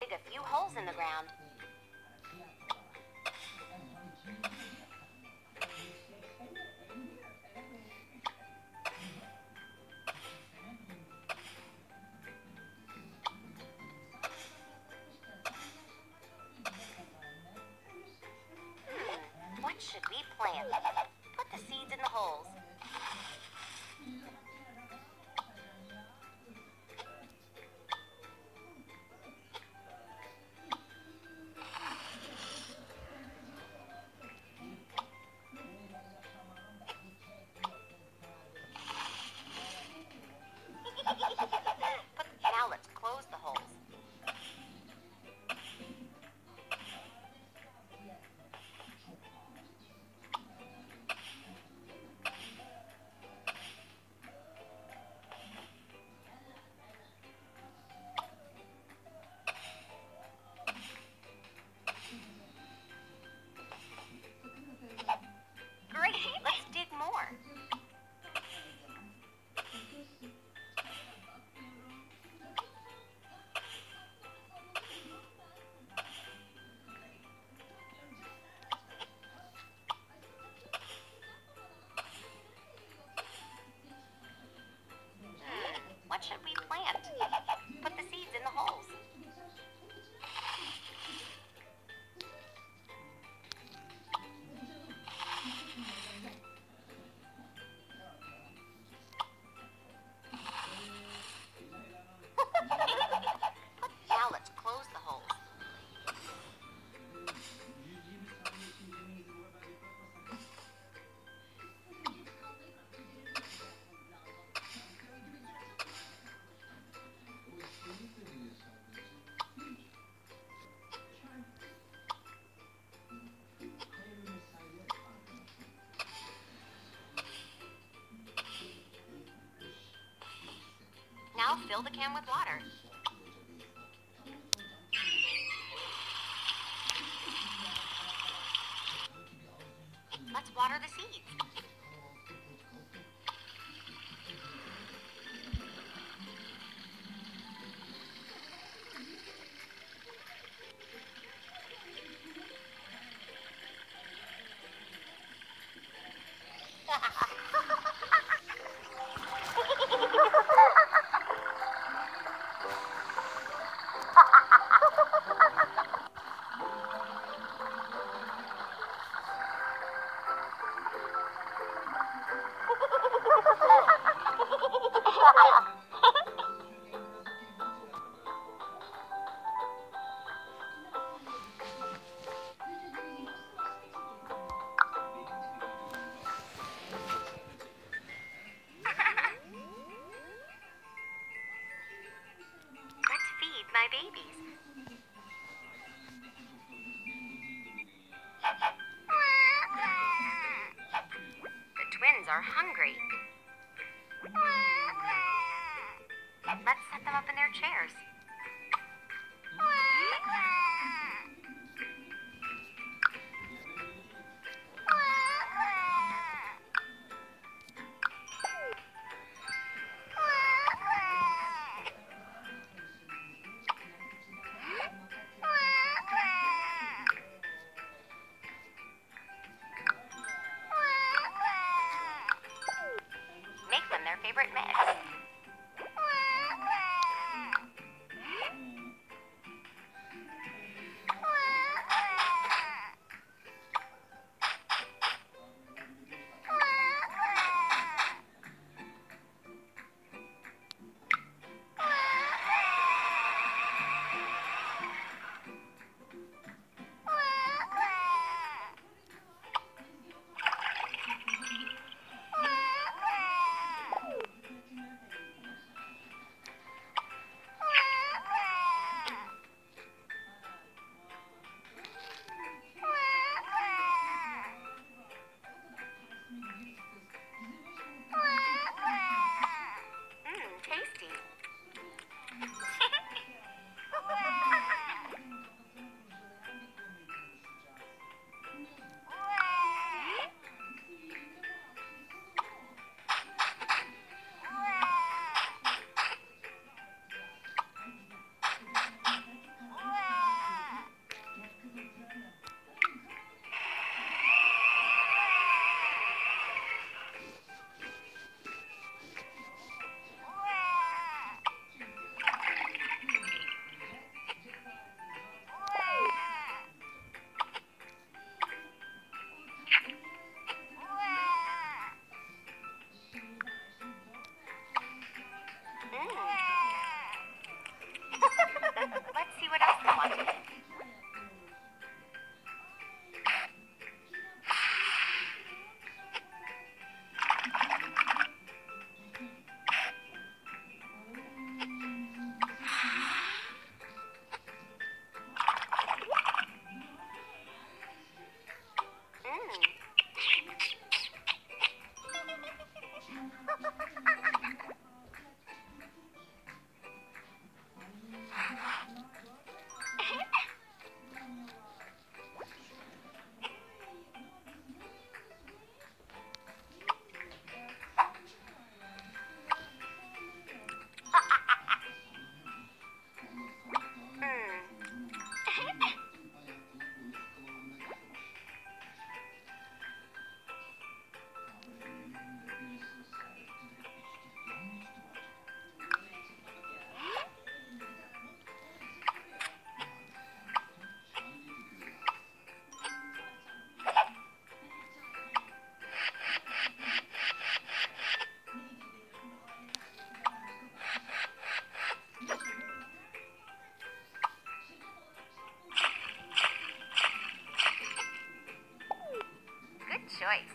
Dig a few holes in the ground. What should we plant? Put the seeds in the holes. What should we plant? Put the seeds in the holes. Now let's close the holes. Now fill the can with water. Let's water the seeds. My babies. The twins are hungry. Let's set them up in their chairs. Favorite mix. noise. Thanks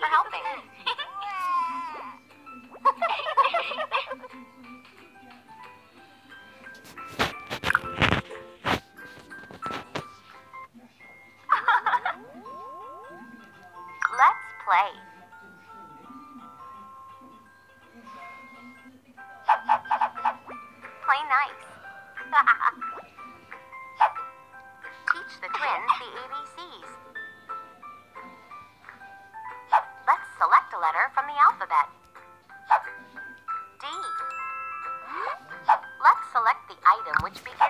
for helping. Which